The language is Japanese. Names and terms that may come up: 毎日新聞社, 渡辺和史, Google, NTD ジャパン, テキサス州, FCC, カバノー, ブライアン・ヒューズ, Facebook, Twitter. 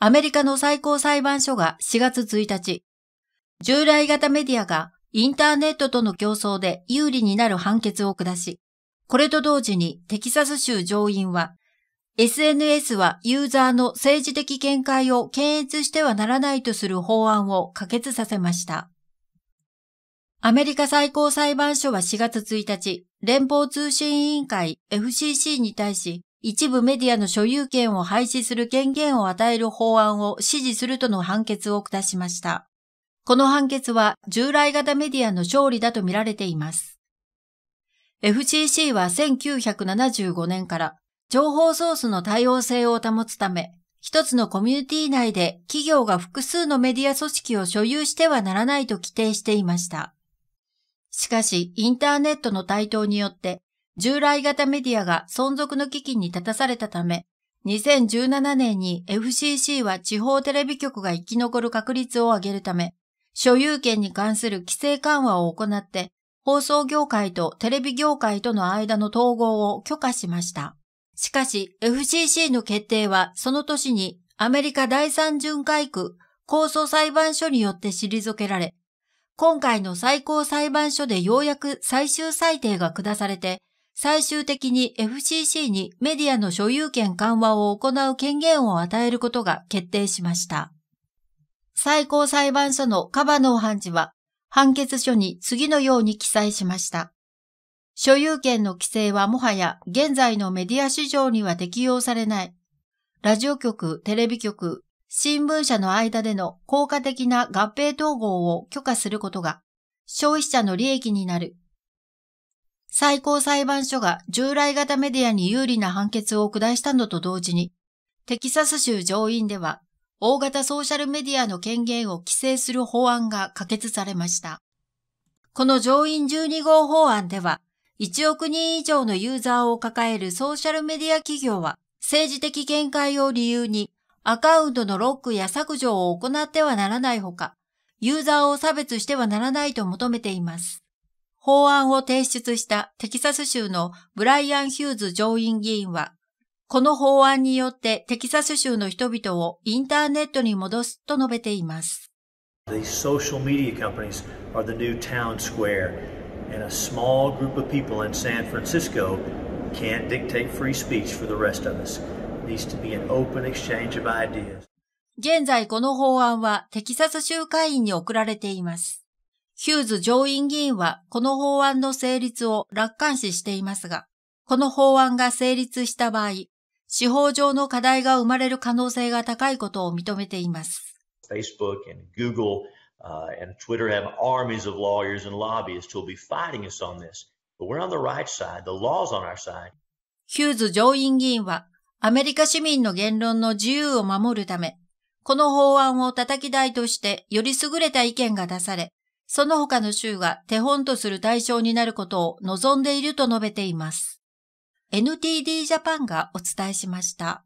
アメリカの最高裁判所が4月1日、従来型メディアがインターネットとの競争で有利になる判決を下し、これと同時にテキサス州上院は、SNS はユーザーの政治的見解を検閲してはならないとする法案を可決させました。アメリカ最高裁判所は4月1日、連邦通信委員会 FCC に対し、一部メディアの所有権を廃止する権限を与える法案を支持するとの判決を下しました。この判決は従来型メディアの勝利だとみられています。FCC は1975年から情報ソースの多様性を保つため、一つのコミュニティ内で企業が複数のメディア組織を所有してはならないと規定していました。しかし、インターネットの台頭によって、従来型メディアが存続の危機に立たされたため、2017年に FCC は地方テレビ局が生き残る確率を上げるため、所有権に関する規制緩和を行って、放送業界とテレビ業界との間の統合を許可しました。しかし、FCC の決定はその年にアメリカ第3巡回区控訴裁判所によって退けられ、今回の最高裁判所でようやく最終裁定が下されて、最終的に FCC にメディアの所有権緩和を行う権限を与えることが決定しました。最高裁判所のカバノー判事は、判決書に次のように記載しました。所有権の規制はもはや現在のメディア市場には適用されない。ラジオ局、テレビ局、新聞社の間での効果的な合併統合を許可することが消費者の利益になる。最高裁判所が従来型メディアに有利な判決を下したのと同時に、テキサス州上院では大型ソーシャルメディアの権限を規制する法案が可決されました。この上院12号法案では、1億人以上のユーザーを抱えるソーシャルメディア企業は、政治的見解を理由にアカウントのロックや削除を行ってはならないほか、ユーザーを差別してはならないと求めています。法案を提出したテキサス州のブライアン・ヒューズ上院議員は、この法案によってテキサス州の人々をインターネットに戻すと述べています。The social media companies are the new town square, and a small group of people in San Francisco can't dictate free speech for the rest of us.現在この法案はテキサス州会員に送られています。ヒューズ上院議員はこの法案の成立を楽観視していますが、この法案が成立した場合、司法上の課題が生まれる可能性が高いことを認めています。Facebook and Google and Twitter have armies of lawyers and lobbyists who will be fighting us on this. But we're on the right side. The law's on our side. ヒューズ上院議員は、アメリカ市民の言論の自由を守るため、この法案を叩き台としてより優れた意見が出され、その他の州が手本とする対象になることを望んでいると述べています。NTD ジャパンがお伝えしました。